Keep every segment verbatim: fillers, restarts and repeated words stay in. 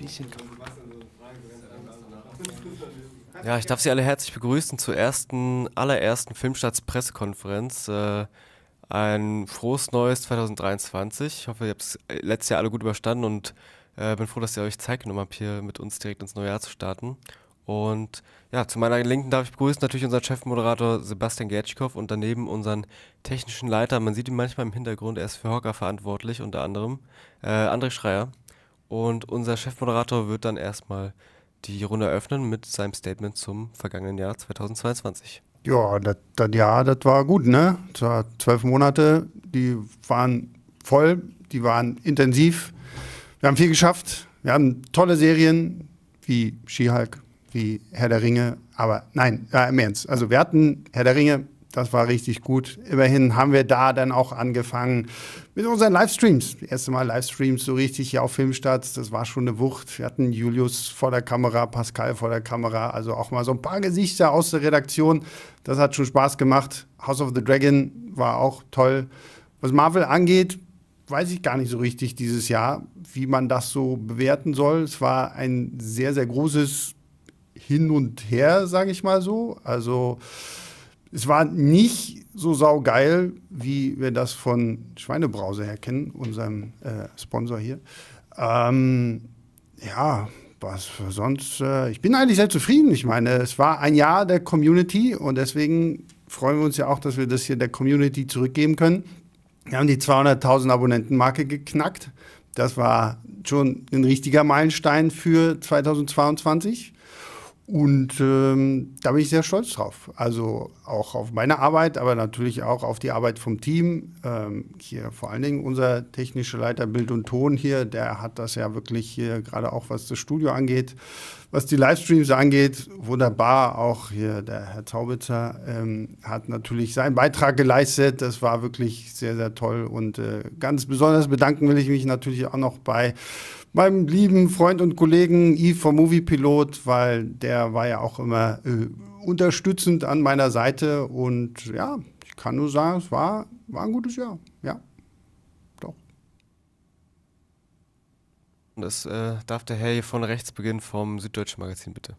Wiechen. Ja, ich darf Sie alle herzlich begrüßen zur ersten, allerersten Filmstarts-Pressekonferenz. Äh, ein frohes neues zwanzig dreiundzwanzig. Ich hoffe, ihr habt es letztes Jahr alle gut überstanden und äh, bin froh, dass ihr euch Zeit genommen habt, hier mit uns direkt ins neue Jahr zu starten. Und ja, zu meiner Linken darf ich begrüßen natürlich unseren Chefmoderator Sebastian Gätschikow und daneben unseren technischen Leiter. Man sieht ihn manchmal im Hintergrund, er ist für Hocker verantwortlich, unter anderem äh, André Schreier. Und unser Chefmoderator wird dann erstmal die Runde eröffnen mit seinem Statement zum vergangenen Jahr zwanzig zweiundzwanzig. Ja, das Jahr, das war gut, ne? Das war zwölf Monate, die waren voll, die waren intensiv. Wir haben viel geschafft, wir haben tolle Serien wie She-Hulk, wie Herr der Ringe, aber nein, ja, im Ernst. Also wir hatten Herr der Ringe, das war richtig gut. Immerhin haben wir da dann auch angefangen mit unseren Livestreams. Das erste Mal Livestreams so richtig hier auf Filmstarts, das war schon eine Wucht. Wir hatten Julius vor der Kamera, Pascal vor der Kamera, also auch mal so ein paar Gesichter aus der Redaktion. Das hat schon Spaß gemacht. House of the Dragon war auch toll. Was Marvel angeht, weiß ich gar nicht so richtig dieses Jahr, wie man das so bewerten soll. Es war ein sehr, sehr großes Hin und Her, sage ich mal so. Also es war nicht so saugeil, wie wir das von Schweinebrause her kennen, unserem äh, Sponsor hier. Ähm, ja, was für sonst? Äh, ich bin eigentlich sehr zufrieden. Ich meine, es war ein Jahr der Community und deswegen freuen wir uns ja auch, dass wir das hier der Community zurückgeben können. Wir haben die zweihunderttausend Abonnenten-Marke geknackt. Das war schon ein richtiger Meilenstein für zwanzig zweiundzwanzig. Und ähm, da bin ich sehr stolz drauf. Also auch auf meine Arbeit, aber natürlich auch auf die Arbeit vom Team. Ähm, hier vor allen Dingen unser technischer Leiter Bild und Ton hier, der hat das ja wirklich hier gerade auch, was das Studio angeht, was die Livestreams angeht, wunderbar. Auch hier der Herr Zaubitzer ähm, hat natürlich seinen Beitrag geleistet. Das war wirklich sehr, sehr toll. Und äh, ganz besonders bedanken will ich mich natürlich auch noch bei meinem lieben Freund und Kollegen Yves vom Moviepilot, weil der war ja auch immer äh, unterstützend an meiner Seite. Und ja, ich kann nur sagen, es war, war ein gutes Jahr. Ja, doch. Das äh, darf der Herr hier von rechts beginnen vom Süddeutschen Magazin, bitte.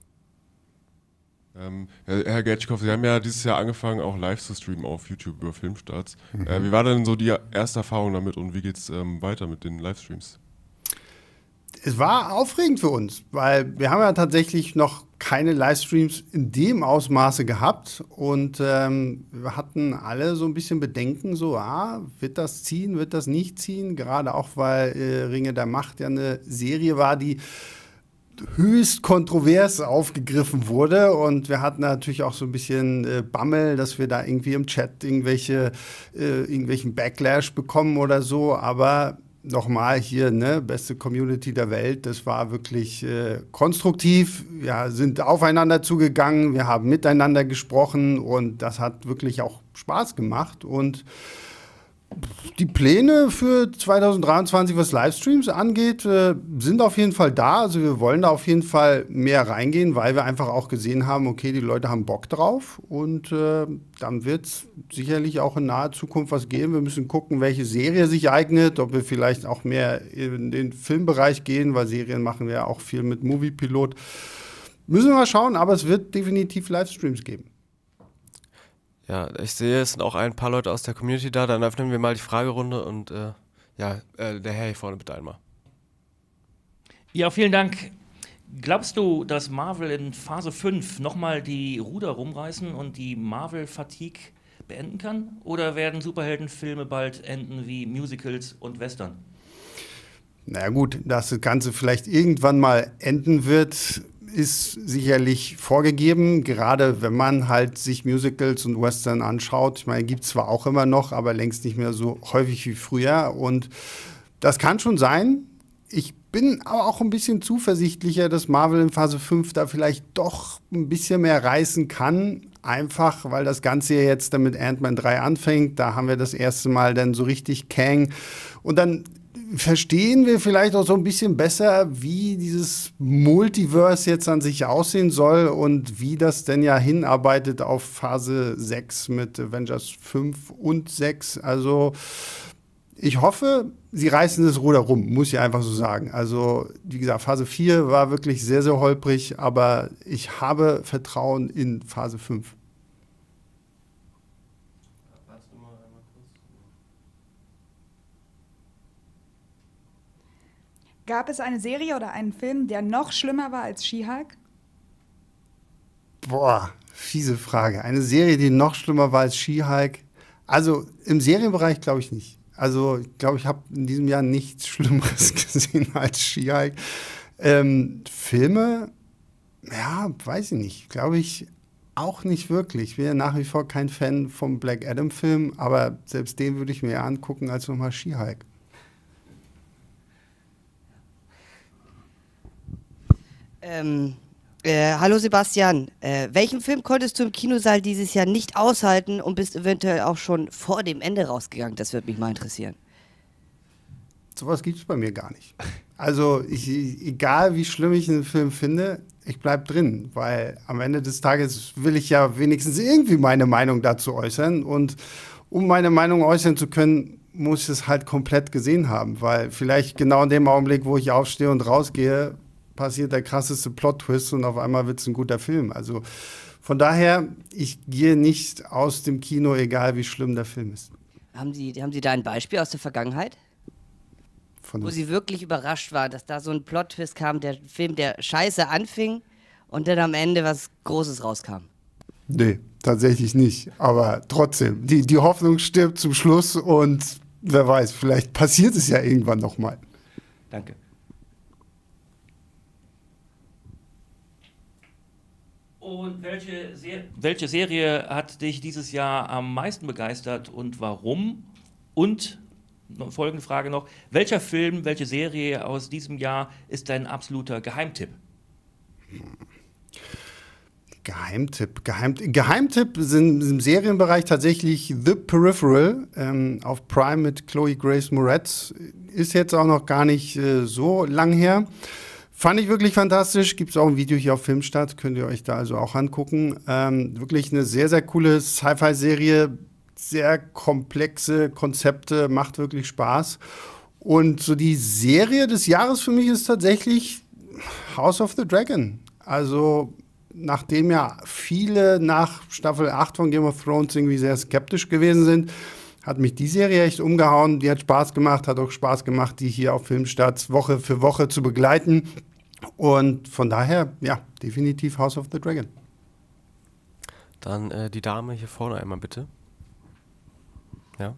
Ähm, Herr Gätschikow, Sie haben ja dieses Jahr angefangen, auch live zu streamen auf YouTube über Filmstarts. Mhm. Äh, wie war denn so die erste Erfahrung damit und wie geht es ähm, weiter mit den Livestreams? Es war aufregend für uns, weil wir haben ja tatsächlich noch keine Livestreams in dem Ausmaße gehabt und ähm, wir hatten alle so ein bisschen Bedenken, so, ah, wird das ziehen, wird das nicht ziehen, gerade auch, weil äh, Ringe der Macht ja eine Serie war, die höchst kontrovers aufgegriffen wurde und wir hatten natürlich auch so ein bisschen äh, Bammel, dass wir da irgendwie im Chat irgendwelche, äh, irgendwelchen Backlash bekommen oder so, aber nochmal hier, ne, beste Community der Welt, das war wirklich äh, konstruktiv, wir sind aufeinander zugegangen, wir haben miteinander gesprochen und das hat wirklich auch Spaß gemacht und die Pläne für zwanzig dreiundzwanzig, was Livestreams angeht, äh, sind auf jeden Fall da, also wir wollen da auf jeden Fall mehr reingehen, weil wir einfach auch gesehen haben, okay, die Leute haben Bock drauf und äh, dann wird es sicherlich auch in naher Zukunft was geben. Wir müssen gucken, welche Serie sich eignet, ob wir vielleicht auch mehr in den Filmbereich gehen, weil Serien machen wir ja auch viel mit Moviepilot. Müssen wir mal schauen, aber es wird definitiv Livestreams geben. Ja, ich sehe, es sind auch ein paar Leute aus der Community da, dann öffnen wir mal die Fragerunde und äh, ja, äh, der Herr hier vorne bitte einmal. Ja, vielen Dank. Glaubst du, dass Marvel in Phase fünf nochmal die Ruder rumreißen und die Marvel-Fatigue beenden kann? Oder werden Superheldenfilme bald enden wie Musicals und Western? Na gut, dass das Ganze vielleicht irgendwann mal enden wird, ist sicherlich vorgegeben, gerade wenn man halt sich Musicals und Western anschaut. Ich meine, gibt es zwar auch immer noch, aber längst nicht mehr so häufig wie früher. Und das kann schon sein. Ich bin aber auch ein bisschen zuversichtlicher, dass Marvel in Phase fünf da vielleicht doch ein bisschen mehr reißen kann. Einfach, weil das Ganze ja jetzt dann mit Ant-Man drei anfängt. Da haben wir das erste Mal dann so richtig Kang. Und dann verstehen wir vielleicht auch so ein bisschen besser, wie dieses Multiverse jetzt an sich aussehen soll und wie das denn ja hinarbeitet auf Phase sechs mit Avengers fünf und sechs. Also Ich hoffe, sie reißen das Ruder rum, muss ich einfach so sagen. Also, wie gesagt, Phase vier war wirklich sehr, sehr holprig, aber ich habe Vertrauen in Phase fünf. Gab es eine Serie oder einen Film, der noch schlimmer war als She-Hulk? Boah, fiese Frage. Eine Serie, die noch schlimmer war als She-Hulk? Also, im Serienbereich glaube ich nicht. Also, ich glaube, ich habe in diesem Jahr nichts Schlimmeres gesehen als She-Hulk. Ähm, Filme? Ja, weiß ich nicht. Glaube ich auch nicht wirklich. Ich bin ja nach wie vor kein Fan vom Black Adam-Film, aber selbst den würde ich mir eher angucken als nochmal She-Hulk. Ähm, äh, hallo Sebastian, äh, welchen Film konntest du im Kinosaal dieses Jahr nicht aushalten und bist eventuell auch schon vor dem Ende rausgegangen? Das würde mich mal interessieren. Sowas gibt es bei mir gar nicht. Also ich, egal wie schlimm ich einen Film finde, ich bleibe drin, weil am Ende des Tages will ich ja wenigstens irgendwie meine Meinung dazu äußern, und um meine Meinung äußern zu können, muss ich es halt komplett gesehen haben, weil vielleicht genau in dem Augenblick, wo ich aufstehe und rausgehe, passiert der krasseste Plot-Twist und auf einmal wird es ein guter Film. Also von daher, ich gehe nicht aus dem Kino, egal wie schlimm der Film ist. Haben Sie, haben Sie da ein Beispiel aus der Vergangenheit? Von wo Sie wirklich überrascht waren, dass da so ein Plot-Twist kam, der Film, der scheiße anfing und dann am Ende was Großes rauskam? Nee, tatsächlich nicht. Aber trotzdem, die, die Hoffnung stirbt zum Schluss und wer weiß, vielleicht passiert es ja irgendwann nochmal. Danke. Und welche, Se- welche Serie hat dich dieses Jahr am meisten begeistert und warum? Und folgende Frage noch, welcher Film, welche Serie aus diesem Jahr ist dein absoluter Geheimtipp? Geheimtipp, Geheim, Geheimtipp sind im Serienbereich tatsächlich The Peripheral ähm, auf Prime mit Chloe Grace Moretz. Ist jetzt auch noch gar nicht äh, so lang her. Fand ich wirklich fantastisch. Gibt es auch ein Video hier auf Filmstarts, könnt ihr euch da also auch angucken. Ähm, wirklich eine sehr, sehr coole Sci-Fi-Serie, sehr komplexe Konzepte, macht wirklich Spaß. Und so die Serie des Jahres für mich ist tatsächlich House of the Dragon. Also nachdem ja viele nach Staffel acht von Game of Thrones irgendwie sehr skeptisch gewesen sind, hat mich die Serie echt umgehauen. Die hat Spaß gemacht, hat auch Spaß gemacht, die hier auf Filmstarts Woche für Woche zu begleiten. Und von daher, ja, definitiv House of the Dragon. Dann äh, die Dame hier vorne einmal bitte. Ja.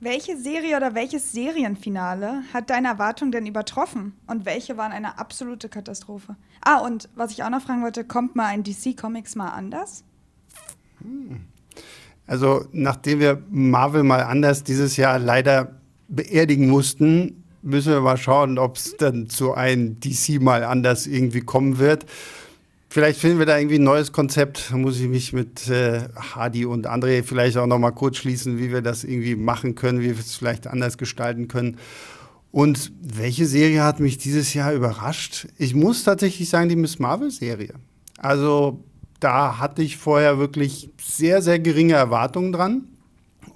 Welche Serie oder welches Serienfinale hat deine Erwartung denn übertroffen? Und welche waren eine absolute Katastrophe? Ah, und was ich auch noch fragen wollte, kommt mal ein D C Comics mal anders? Hm. Also, nachdem wir Marvel mal anders dieses Jahr leider beerdigen mussten, müssen wir mal schauen, ob es dann zu einem D C mal anders irgendwie kommen wird. Vielleicht finden wir da irgendwie ein neues Konzept. Da muss ich mich mit äh, Hadi und André vielleicht auch noch mal kurz schließen, wie wir das irgendwie machen können, wie wir es vielleicht anders gestalten können. Und welche Serie hat mich dieses Jahr überrascht? Ich muss tatsächlich sagen, die Miss Marvel-Serie. Also da hatte ich vorher wirklich sehr, sehr geringe Erwartungen dran.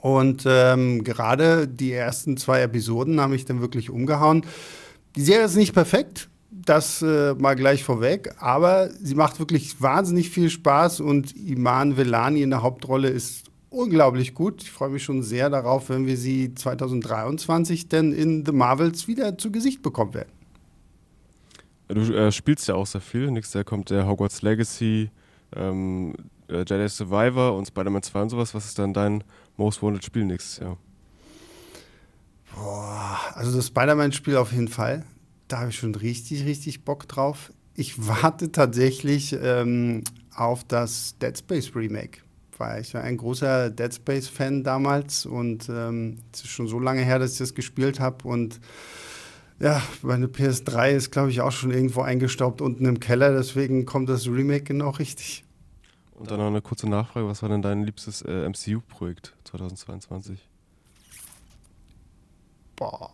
Und ähm, gerade die ersten zwei Episoden haben mich dann wirklich umgehauen. Die Serie ist nicht perfekt. Das äh, mal gleich vorweg, aber sie macht wirklich wahnsinnig viel Spaß und Iman Vellani in der Hauptrolle ist unglaublich gut. Ich freue mich schon sehr darauf, wenn wir sie zweitausenddreiundzwanzig denn in The Marvels wieder zu Gesicht bekommen werden. Du äh, spielst ja auch sehr viel. Nächstes Jahr kommt der Hogwarts Legacy, ähm, äh, Jedi Survivor und Spider-Man zwei und sowas. Was ist dann dein Most Wanted Spiel nächstes Jahr? Boah, also das Spider-Man-Spiel auf jeden Fall. Da habe ich schon richtig, richtig Bock drauf. Ich warte tatsächlich ähm, auf das Dead Space Remake, weil ich war ein großer Dead Space Fan damals und ähm, es ist schon so lange her, dass ich das gespielt habe und ja, meine P S drei ist, glaube ich, auch schon irgendwo eingestaubt unten im Keller, deswegen kommt das Remake genau richtig. Und dann noch eine kurze Nachfrage, was war denn dein liebstes äh, M C U-Projekt zweitausendzweiundzwanzig? Boah,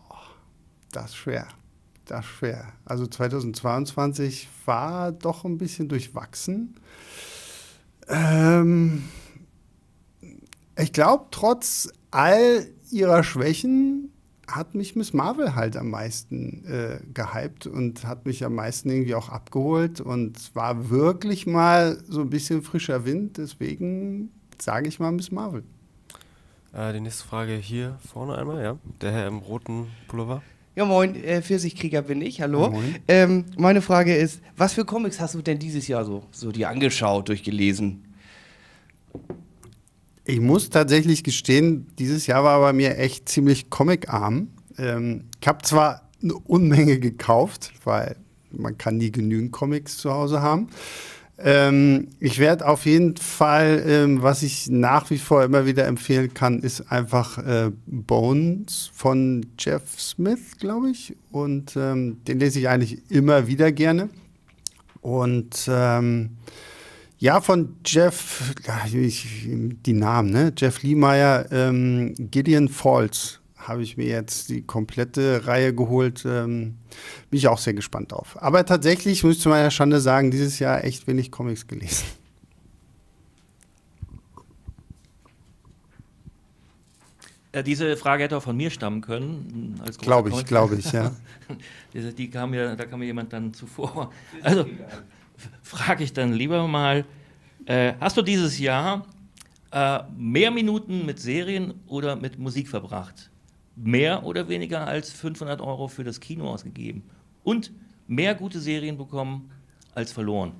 das ist schwer. Das ist schwer. Also zweitausendzweiundzwanzig war doch ein bisschen durchwachsen. Ähm, Ich glaube, trotz all ihrer Schwächen hat mich Miss Marvel halt am meisten äh, gehypt und hat mich am meisten irgendwie auch abgeholt. Und es war wirklich mal so ein bisschen frischer Wind, deswegen sage ich mal Miss Marvel. Äh, die nächste Frage hier vorne einmal, ja. Der Herr im roten Pullover. Ja, moin, äh, Pfirsichkrieger bin ich, hallo. Moin. Ähm, meine Frage ist, was für Comics hast du denn dieses Jahr so, so dir angeschaut, durchgelesen? Ich muss tatsächlich gestehen, dieses Jahr war bei mir echt ziemlich comicarm. Ähm, ich habe zwar eine Unmenge gekauft, weil man kann nie genügend Comics zu Hause haben. Ähm, ich werde auf jeden Fall, ähm, was ich nach wie vor immer wieder empfehlen kann, ist einfach äh, Bones von Jeff Smith, glaube ich. Und ähm, den lese ich eigentlich immer wieder gerne. Und ähm, ja, von Jeff, ich, die Namen, ne? Jeff Lemire, ähm, Gideon Falls habe ich mir jetzt die komplette Reihe geholt. Ähm, bin ich auch sehr gespannt drauf. Aber tatsächlich, muss ich zu meiner Schande sagen, dieses Jahr echt wenig Comics gelesen. Diese Frage hätte auch von mir stammen können. Glaube ich, glaube ich, ja. Die kam ja, da kam mir jemand dann zuvor. Also frage ich dann lieber mal, äh, hast du dieses Jahr äh, mehr Minuten mit Serien oder mit Musik verbracht? Mehr oder weniger als fünfhundert Euro für das Kino ausgegeben? Und mehr gute Serien bekommen als verloren?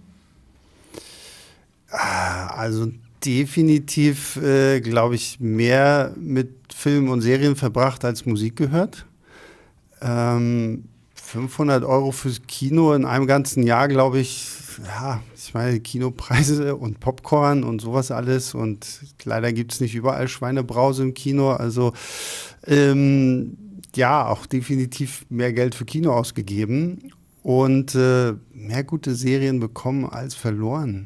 Also definitiv, äh, glaube ich, mehr mit Filmen und Serien verbracht als Musik gehört. Ähm, fünfhundert Euro fürs Kino in einem ganzen Jahr, glaube ich, ja, ich meine, Kinopreise und Popcorn und sowas alles. Und leider gibt es nicht überall Schweinebrause im Kino. Also ähm, ja, auch definitiv mehr Geld für Kino ausgegeben und äh, mehr gute Serien bekommen als verloren.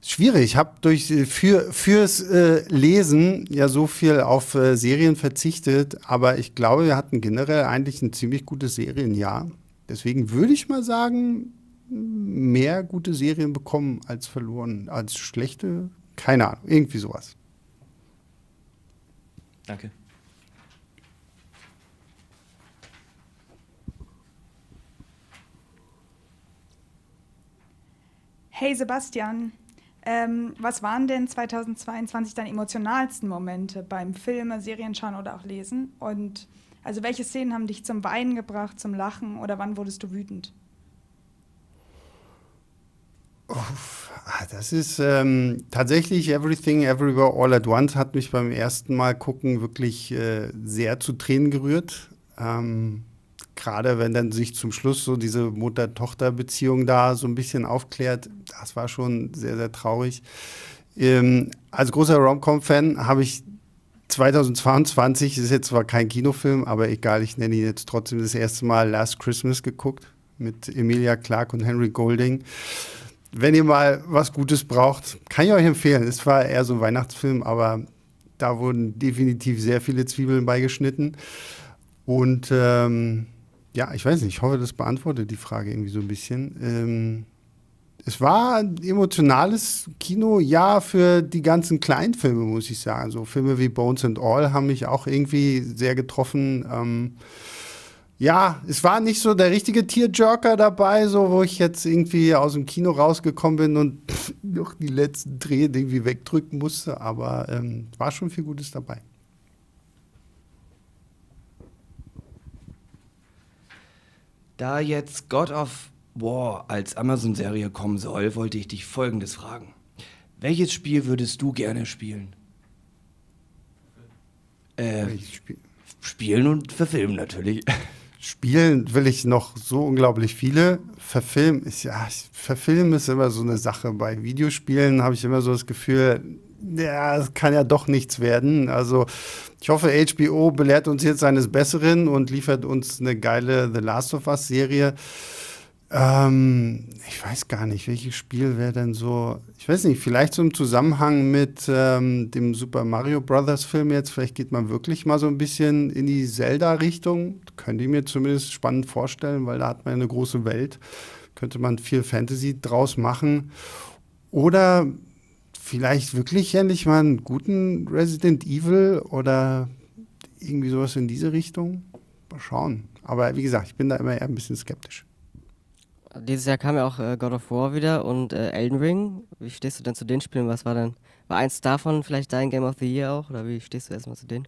Schwierig. Ich habe durch für, fürs äh, Lesen ja so viel auf äh, Serien verzichtet, aber ich glaube, wir hatten generell eigentlich ein ziemlich gutes Serienjahr. Deswegen würde ich mal sagen, mehr gute Serien bekommen als verloren, als schlechte, keine Ahnung, irgendwie sowas. Danke. Hey Sebastian, ähm, was waren denn zweitausendzweiundzwanzig deine emotionalsten Momente beim Filme, Serien schauen oder auch Lesen? Und also welche Szenen haben dich zum Weinen gebracht, zum Lachen oder wann wurdest du wütend? Das ist ähm, tatsächlich Everything Everywhere All at Once hat mich beim ersten Mal gucken wirklich äh, sehr zu Tränen gerührt. Ähm, Gerade wenn dann sich zum Schluss so diese Mutter-Tochter-Beziehung da so ein bisschen aufklärt, das war schon sehr, sehr traurig. Ähm, als großer Rom-Com-Fan habe ich zweitausendzweiundzwanzig, ist jetzt zwar kein Kinofilm, aber egal, ich nenne ihn jetzt trotzdem, das erste Mal Last Christmas geguckt mit Emilia Clarke und Henry Golding. Wenn ihr mal was Gutes braucht, kann ich euch empfehlen. Es war eher so ein Weihnachtsfilm, aber da wurden definitiv sehr viele Zwiebeln beigeschnitten. Und ähm, ja, ich weiß nicht, ich hoffe, das beantwortet die Frage irgendwie so ein bisschen. Ähm, es war ein emotionales Kinojahr für die ganzen kleinen Filme, muss ich sagen. So Filme wie Bones and All haben mich auch irgendwie sehr getroffen. Ähm, Ja, es war nicht so der richtige Tearjerker dabei, so wo ich jetzt irgendwie aus dem Kino rausgekommen bin und pff, noch die letzten Tränen irgendwie wegdrücken musste, aber ähm, war schon viel Gutes dabei. Da jetzt God of War als Amazon-Serie kommen soll, wollte ich dich Folgendes fragen. Welches Spiel würdest du gerne spielen? Äh, Welches Spiel? Spielen und verfilmen natürlich. Spielen will ich noch so unglaublich viele. Verfilmen ist ja, verfilmen ist immer so eine Sache. Bei Videospielen habe ich immer so das Gefühl, ja, es kann ja doch nichts werden. Also ich hoffe, H B O belehrt uns jetzt eines Besseren und liefert uns eine geile The Last of Us Serie. Ähm, ich weiß gar nicht, welches Spiel wäre denn so, ich weiß nicht, vielleicht so im Zusammenhang mit ähm, dem Super Mario Bros. Film jetzt, vielleicht geht man wirklich mal so ein bisschen in die Zelda-Richtung, könnte ich mir zumindest spannend vorstellen, weil da hat man eine große Welt, könnte man viel Fantasy draus machen oder vielleicht wirklich endlich mal einen guten Resident Evil oder irgendwie sowas in diese Richtung. Mal schauen. Aber wie gesagt, ich bin da immer eher ein bisschen skeptisch. Dieses Jahr kam ja auch äh, God of War wieder und äh, Elden Ring. Wie stehst du denn zu den Spielen? Was war denn? War eins davon vielleicht dein Game of the Year auch? Oder wie stehst du erstmal zu denen?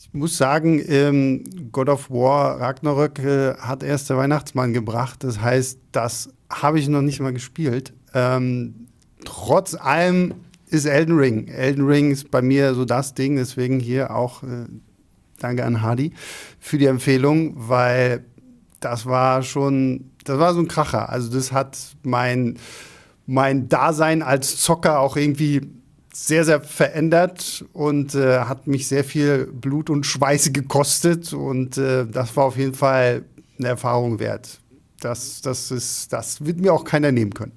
Ich muss sagen, ähm, God of War Ragnarök äh, hat erst der Weihnachtsmann gebracht. Das heißt, das habe ich noch nicht mal gespielt. Ähm, trotz allem ist Elden Ring. Elden Ring ist bei mir so das Ding. Deswegen hier auch äh, danke an Hardy für die Empfehlung, weil das war schon, das war so ein Kracher. Also das hat mein, mein Dasein als Zocker auch irgendwie sehr, sehr verändert und äh, hat mich sehr viel Blut und Schweiß gekostet. Und äh, das war auf jeden Fall eine Erfahrung wert. Das, das, ist, das wird mir auch keiner nehmen können.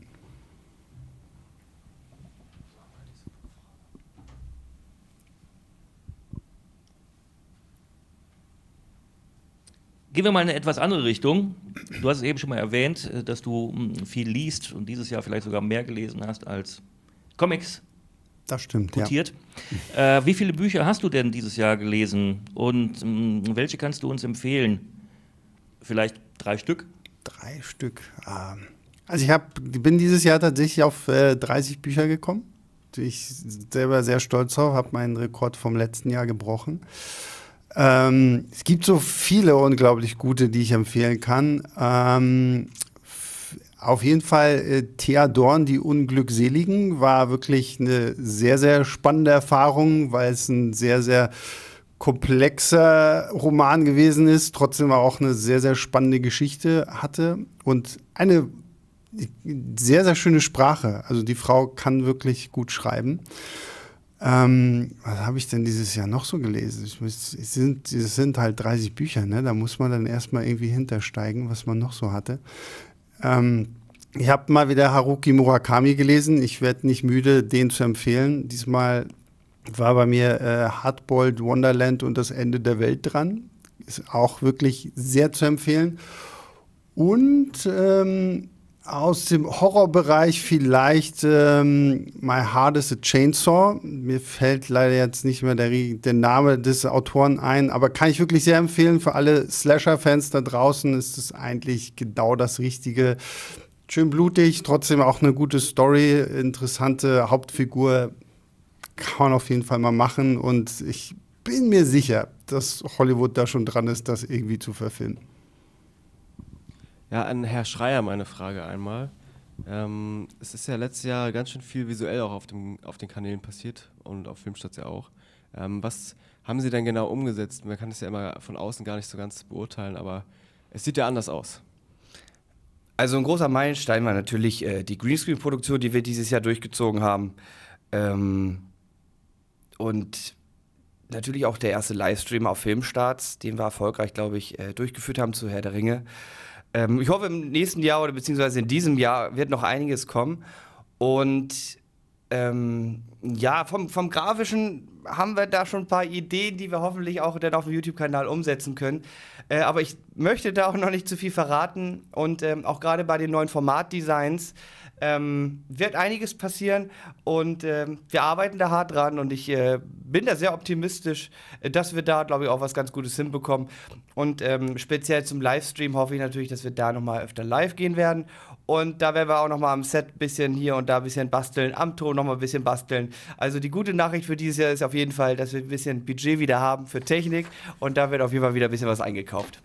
Gehen wir mal in eine etwas andere Richtung. Du hast es eben schon mal erwähnt, dass du viel liest und dieses Jahr vielleicht sogar mehr gelesen hast als Comics. Das stimmt, quotiert. Ja. Äh, wie viele Bücher hast du denn dieses Jahr gelesen und mh, welche kannst du uns empfehlen? Vielleicht drei Stück? Drei Stück. Also ich hab, bin dieses Jahr tatsächlich auf äh, dreißig Bücher gekommen. Ich selber sehr stolz drauf, habe meinen Rekord vom letzten Jahr gebrochen. Ähm, es gibt so viele unglaublich gute, die ich empfehlen kann. Ähm, Auf jeden Fall äh, Thea Dorn, Die Unglückseligen, war wirklich eine sehr, sehr spannende Erfahrung, weil es ein sehr, sehr komplexer Roman gewesen ist, trotzdem aber auch eine sehr, sehr spannende Geschichte hatte und eine sehr, sehr schöne Sprache. Also die Frau kann wirklich gut schreiben. Ähm, was habe ich denn dieses Jahr noch so gelesen? Ich muss, es, sind, es sind halt dreißig Bücher, ne? Da muss man dann erstmal irgendwie hintersteigen, was man noch so hatte. Ähm, ich habe mal wieder Haruki Murakami gelesen. Ich werde nicht müde, den zu empfehlen. Diesmal war bei mir äh, Hard-boiled Wonderland und das Ende der Welt dran. Ist auch wirklich sehr zu empfehlen. Und ähm, aus dem Horrorbereich vielleicht ähm, My Heart is a Chainsaw. Mir fällt leider jetzt nicht mehr der, der Name des Autoren ein, aber kann ich wirklich sehr empfehlen. Für alle Slasher-Fans da draußen ist es eigentlich genau das Richtige. Schön blutig, trotzdem auch eine gute Story, interessante Hauptfigur. Kann man auf jeden Fall mal machen und ich bin mir sicher, dass Hollywood da schon dran ist, das irgendwie zu verfilmen. Ja, an Herr Schreier meine Frage einmal. Ähm, es ist ja letztes Jahr ganz schön viel visuell auch auf, dem, auf den Kanälen passiert und auf Filmstarts ja auch. Ähm, was haben Sie denn genau umgesetzt? Man kann es ja immer von außen gar nicht so ganz beurteilen, aber es sieht ja anders aus. Also ein großer Meilenstein war natürlich äh, die Greenscreen-Produktion, die wir dieses Jahr durchgezogen haben. Ähm, und natürlich auch der erste Livestream auf Filmstarts, den wir erfolgreich, glaube ich, äh, durchgeführt haben zu Herr der Ringe. Ähm, ich hoffe, im nächsten Jahr oder beziehungsweise in diesem Jahr wird noch einiges kommen. Und ähm, ja, vom, vom Grafischen haben wir da schon ein paar Ideen, die wir hoffentlich auch dann auf dem YouTube-Kanal umsetzen können. Äh, aber ich möchte da auch noch nicht zu viel verraten. Und ähm, auch gerade bei den neuen Formatdesigns ähm, wird einiges passieren. Und ähm, wir arbeiten da hart dran. Und ich äh, bin da sehr optimistisch, dass wir da, glaube ich, auch was ganz Gutes hinbekommen. Und ähm, speziell zum Livestream hoffe ich natürlich, dass wir da nochmal öfter live gehen werden. Und da werden wir auch nochmal am Set ein bisschen hier und da ein bisschen basteln, am Ton nochmal ein bisschen basteln. Also die gute Nachricht für dieses Jahr ist auf jeden Fall, dass wir ein bisschen Budget wieder haben für Technik und da wird auf jeden Fall wieder ein bisschen was eingekauft.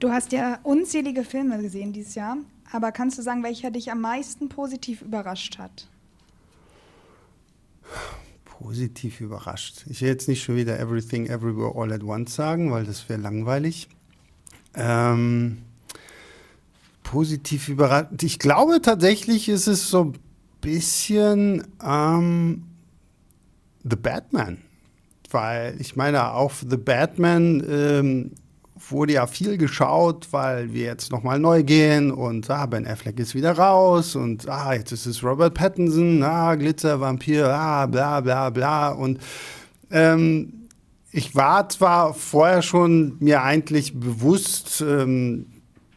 Du hast ja unzählige Filme gesehen dieses Jahr, aber kannst du sagen, welcher dich am meisten positiv überrascht hat? Positiv überrascht. Ich will jetzt nicht schon wieder Everything Everywhere All at Once sagen, weil das wäre langweilig. Ähm, positiv überrascht. Ich glaube tatsächlich ist es so ein bisschen ähm, The Batman. Weil ich meine, auf The Batman ähm, wurde ja viel geschaut, weil wir jetzt nochmal neu gehen und ah, Ben Affleck ist wieder raus und ah, jetzt ist es Robert Pattinson, ah, Glitzer, Vampir, ah, bla bla bla. Und ähm, ich war zwar vorher schon mir eigentlich bewusst, ähm,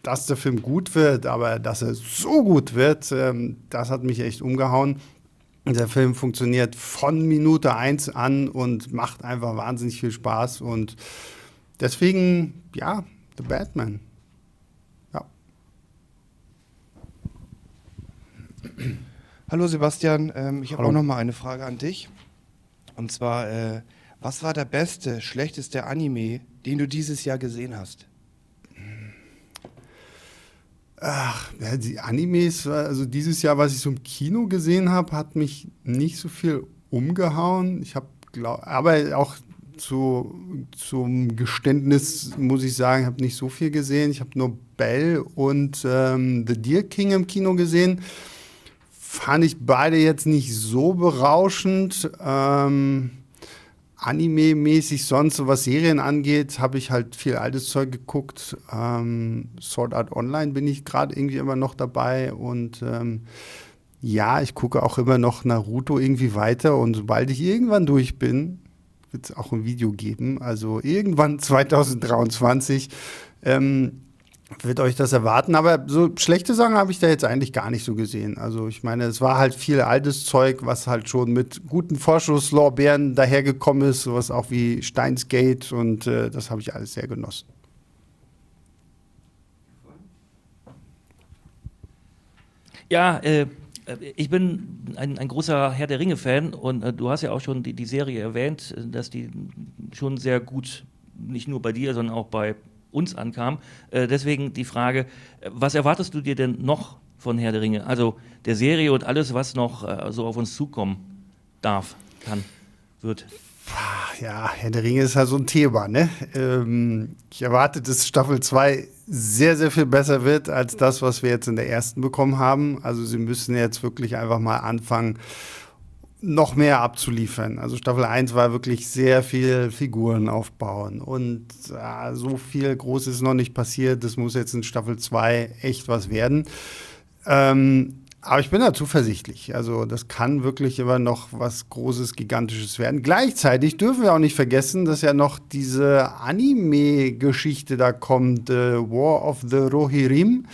dass der Film gut wird, aber dass er so gut wird, ähm, das hat mich echt umgehauen. Der Film funktioniert von Minute eins an und macht einfach wahnsinnig viel Spaß. Und deswegen, ja, The Batman. Ja. Hallo Sebastian, ähm, ich habe auch noch mal eine Frage an dich. Und zwar, äh, was war der beste, schlechteste Anime, den du dieses Jahr gesehen hast? Ach, die Animes, also dieses Jahr, was ich so im Kino gesehen habe, hat mich nicht so viel umgehauen. Ich habe, glaube, aber auch zu, zum Geständnis muss ich sagen, ich habe nicht so viel gesehen. Ich habe nur Belle und ähm, The Deer King im Kino gesehen. Fand ich beide jetzt nicht so berauschend. Ähm, Anime-mäßig sonst, so was Serien angeht, habe ich halt viel altes Zeug geguckt. Ähm, Sword Art Online bin ich gerade irgendwie immer noch dabei. Und ähm, ja, ich gucke auch immer noch Naruto irgendwie weiter. Und sobald ich irgendwann durch bin, wird es auch ein Video geben. Also irgendwann zwanzig dreiundzwanzig ähm, wird euch das erwarten. Aber so schlechte Sachen habe ich da jetzt eigentlich gar nicht so gesehen. Also ich meine, es war halt viel altes Zeug, was halt schon mit guten Vorschusslorbeeren dahergekommen ist. Sowas auch wie Steins Gate und äh, das habe ich alles sehr genossen. Ja, äh, ich bin ein, ein großer Herr der Ringe-Fan und äh, du hast ja auch schon die, die Serie erwähnt, dass die schon sehr gut, nicht nur bei dir, sondern auch bei uns ankam. Äh, deswegen die Frage, was erwartest du dir denn noch von Herr der Ringe? Also der Serie und alles, was noch äh, so auf uns zukommen darf, kann, wird. Ja, Herr der Ringe ist halt so ein Thema, ne? Ähm, ich erwarte, dass Staffel zwei sehr, sehr viel besser wird als das, was wir jetzt in der ersten bekommen haben. Also sie müssen jetzt wirklich einfach mal anfangen, noch mehr abzuliefern. Also Staffel eins war wirklich sehr viel Figuren aufbauen und ah, so viel Großes ist noch nicht passiert. Das muss jetzt in Staffel zwei echt was werden. Ähm, aber ich bin da zuversichtlich. Also das kann wirklich immer noch was Großes, Gigantisches werden. Gleichzeitig dürfen wir auch nicht vergessen, dass ja noch diese Anime-Geschichte da kommt, äh, War of the Rohirrim.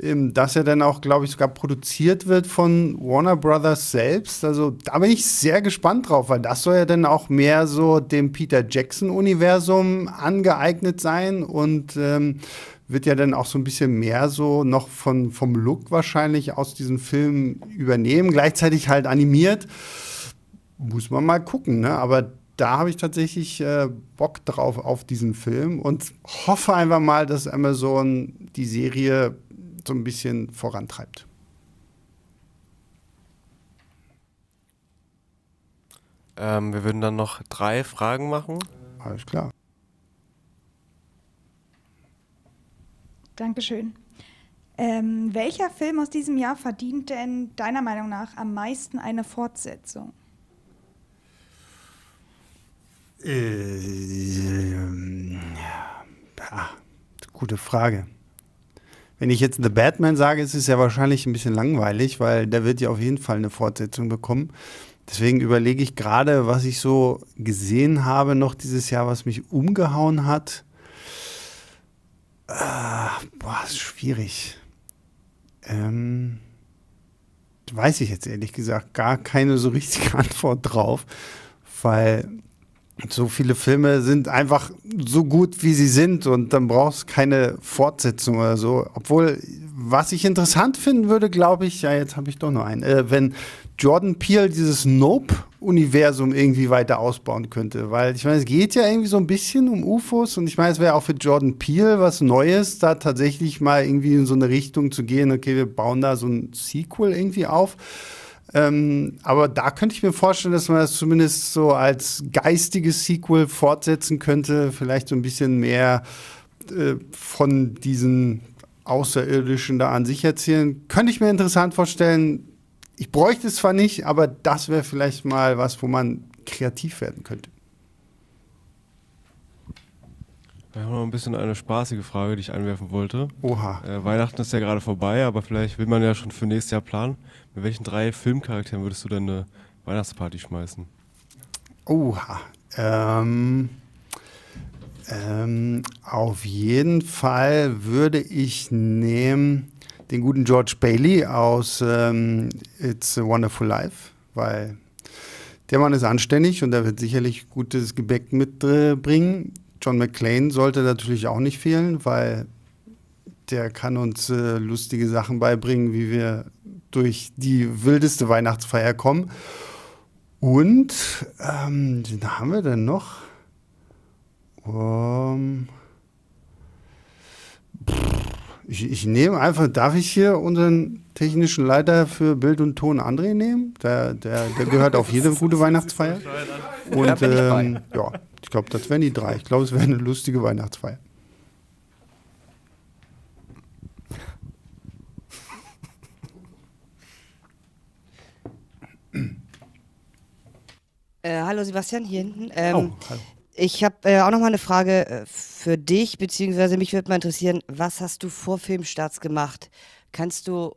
Dass er dann auch, glaube ich, sogar produziert wird von Warner Brothers selbst. Also da bin ich sehr gespannt drauf, weil das soll ja dann auch mehr so dem Peter Jackson-Universum angeeignet sein und ähm, wird ja dann auch so ein bisschen mehr so noch von, vom Look wahrscheinlich aus diesem Film übernehmen. Gleichzeitig halt animiert. Muss man mal gucken, ne? Aber da habe ich tatsächlich äh, Bock drauf auf diesen Film und hoffe einfach mal, dass Amazon die Serie so ein bisschen vorantreibt. Ähm, wir würden dann noch drei Fragen machen. Alles klar. Dankeschön. Ähm, welcher Film aus diesem Jahr verdient denn deiner Meinung nach am meisten eine Fortsetzung? Ähm, ja, gute Frage. Wenn ich jetzt The Batman sage, ist es ja wahrscheinlich ein bisschen langweilig, weil der wird ja auf jeden Fall eine Fortsetzung bekommen. Deswegen überlege ich gerade, was ich so gesehen habe noch dieses Jahr, was mich umgehauen hat. Äh, boah, ist schwierig. Ähm, weiß ich jetzt ehrlich gesagt gar keine so richtige Antwort drauf, weil so viele Filme sind einfach so gut, wie sie sind und dann brauchst du keine Fortsetzung oder so. Obwohl, was ich interessant finden würde, glaube ich, ja, jetzt habe ich doch noch einen, äh, wenn Jordan Peele dieses Nope-Universum irgendwie weiter ausbauen könnte. Weil, ich meine, es geht ja irgendwie so ein bisschen um U F Os und ich meine, es wäre auch für Jordan Peele was Neues, da tatsächlich mal irgendwie in so eine Richtung zu gehen, okay, wir bauen da so ein Sequel irgendwie auf. Ähm, aber da könnte ich mir vorstellen, dass man das zumindest so als geistiges Sequel fortsetzen könnte. Vielleicht so ein bisschen mehr äh, von diesen Außerirdischen da an sich erzählen. Könnte ich mir interessant vorstellen. Ich bräuchte es zwar nicht, aber das wäre vielleicht mal was, wo man kreativ werden könnte. Ich habe noch ein bisschen eine spaßige Frage, die ich einwerfen wollte. Oha. Äh, Weihnachten ist ja gerade vorbei, aber vielleicht will man ja schon für nächstes Jahr planen. Mit welchen drei Filmcharakteren würdest du denn eine Weihnachtsparty schmeißen? Oha. Ähm, ähm, auf jeden Fall würde ich nehmen den guten George Bailey aus ähm, It's a Wonderful Life. weil der Mann ist anständig und er wird sicherlich gutes Gebäck mitbringen. John McClane sollte natürlich auch nicht fehlen, weil der kann uns äh, lustige Sachen beibringen, wie wir durch die wildeste Weihnachtsfeier kommen. Und, ähm, den haben wir denn noch? Um, ich, ich nehme einfach, darf ich hier unseren technischen Leiter für Bild und Ton André nehmen? Der, der, der gehört auf jede gute Weihnachtsfeier. Und ähm, ja, ich glaube, das wären die drei. Ich glaube, es wäre eine lustige Weihnachtsfeier. Äh, hallo Sebastian, hier hinten. Ähm, oh, hallo. Ich habe äh, auch noch mal eine Frage äh, für dich, beziehungsweise mich würde mal interessieren, was hast du vor Filmstarts gemacht? Kannst du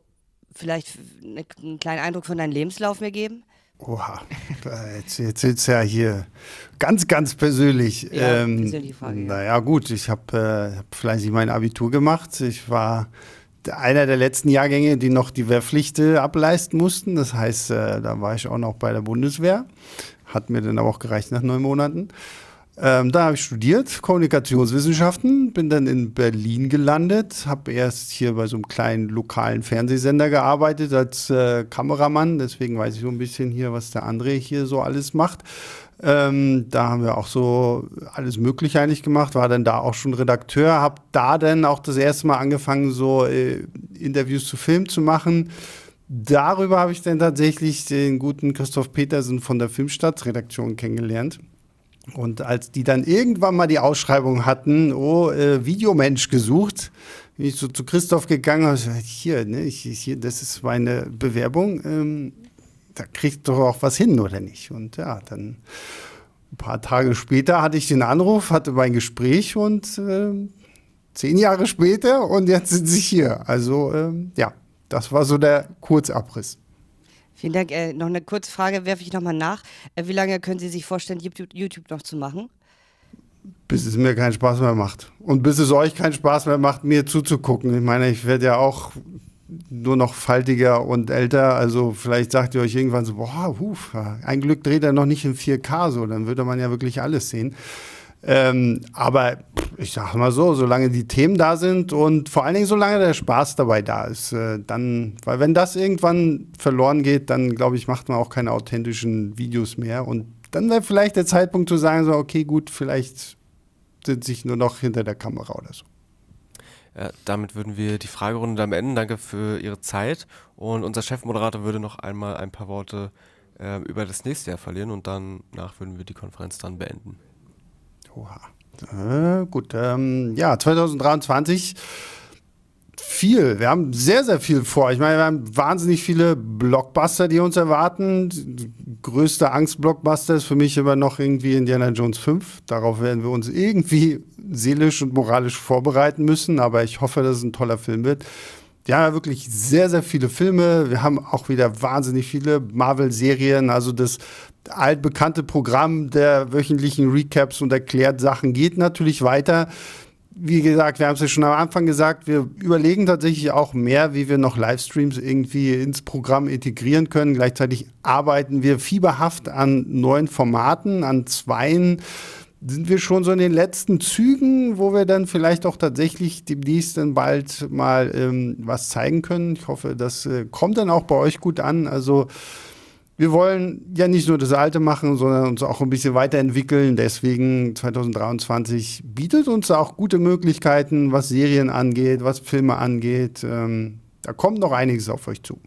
vielleicht ne, einen kleinen Eindruck von deinem Lebenslauf mir geben? Oha, jetzt, jetzt ist ja hier ganz, ganz persönlich. Ja, ähm, persönliche Frage. Ja. Naja gut, ich habe äh, hab fleißig mein Abitur gemacht. Ich war einer der letzten Jahrgänge, die noch die Wehrpflicht ableisten mussten. Das heißt, äh, da war ich auch noch bei der Bundeswehr. Hat mir dann aber auch gereicht nach neun Monaten. Ähm, da habe ich studiert, Kommunikationswissenschaften, bin dann in Berlin gelandet, habe erst hier bei so einem kleinen lokalen Fernsehsender gearbeitet als äh, Kameramann, deswegen weiß ich so ein bisschen hier, was der André hier so alles macht. Ähm, da haben wir auch so alles Mögliche eigentlich gemacht, war dann da auch schon Redakteur, habe da dann auch das erste Mal angefangen, so äh, Interviews zu Filmen zu machen. Darüber habe ich dann tatsächlich den guten Christoph Petersen von der Filmstarts-Redaktion kennengelernt. Und als die dann irgendwann mal die Ausschreibung hatten, oh, äh, Videomensch gesucht, bin ich so zu Christoph gegangen und gesagt, hier, ne, ich, hier, das ist meine Bewerbung, ähm, da kriegt doch auch was hin, oder nicht? Und ja, dann ein paar Tage später hatte ich den Anruf, hatte mein Gespräch und äh, zehn Jahre später und jetzt sind sie hier. Also ähm, ja, das war so der Kurzabriss. Vielen Dank. Äh, noch eine kurze Frage werfe ich nochmal nach. Äh, wie lange können Sie sich vorstellen, YouTube, YouTube noch zu machen? Bis es mir keinen Spaß mehr macht. Und bis es euch keinen Spaß mehr macht, mir zuzugucken. Ich meine, ich werde ja auch nur noch faltiger und älter. Also vielleicht sagt ihr euch irgendwann so, boah, huf, ein Glück dreht er noch nicht in vier K so. Dann würde man ja wirklich alles sehen. Ähm, aber ich sag mal so, solange die Themen da sind und vor allen Dingen solange der Spaß dabei da ist, äh, dann, weil wenn das irgendwann verloren geht, dann glaube ich, macht man auch keine authentischen Videos mehr und dann wäre vielleicht der Zeitpunkt zu sagen, so okay, gut, vielleicht sind sich nur noch hinter der Kamera oder so. Ja, damit würden wir die Fragerunde am Ende. Danke für Ihre Zeit und unser Chefmoderator würde noch einmal ein paar Worte äh, über das nächste Jahr verlieren und danach würden wir die Konferenz dann beenden. Oha. Äh, gut, ähm, ja, zwanzig dreiundzwanzig, viel. Wir haben sehr, sehr viel vor. Ich meine, wir haben wahnsinnig viele Blockbuster, die uns erwarten. Größter Angst-Blockbuster ist für mich immer noch irgendwie Indiana Jones fünf. Darauf werden wir uns irgendwie seelisch und moralisch vorbereiten müssen, aber ich hoffe, dass es ein toller Film wird. Wir haben ja wirklich sehr, sehr viele Filme. Wir haben auch wieder wahnsinnig viele Marvel-Serien. Also das altbekannte Programm der wöchentlichen Recaps und Erklärt-Sachen geht natürlich weiter. Wie gesagt, wir haben es ja schon am Anfang gesagt, wir überlegen tatsächlich auch mehr, wie wir noch Livestreams irgendwie ins Programm integrieren können. Gleichzeitig arbeiten wir fieberhaft an neuen Formaten, an Zweien. Sind wir schon so in den letzten Zügen, wo wir dann vielleicht auch tatsächlich demnächst dann bald mal ähm, was zeigen können. Ich hoffe, das äh, kommt dann auch bei euch gut an. Also wir wollen ja nicht nur das Alte machen, sondern uns auch ein bisschen weiterentwickeln. Deswegen zwanzig dreiundzwanzig bietet uns auch gute Möglichkeiten, was Serien angeht, was Filme angeht. Ähm, da kommt noch einiges auf euch zu.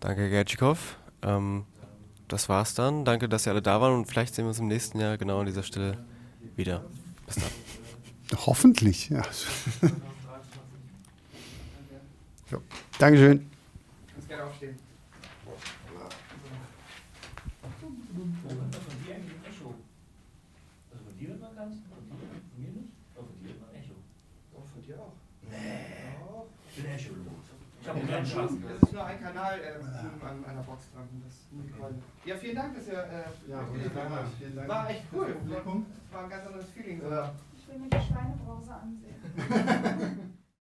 Danke, Gätschikow. Ähm Das war's dann. Danke, dass Sie alle da waren und vielleicht sehen wir uns im nächsten Jahr genau an dieser Stelle wieder. Bis dann. Hoffentlich, ja. So. Dankeschön. Ich muss gerne aufstehen. Das ist nur ein Kanal äh, an einer Box dran. Das ja, vielen Dank, dass ihr äh, ja, ja, war echt cool. War ein ganz anderes Feeling. Ja. Ich will mir die Schweinebrause ansehen.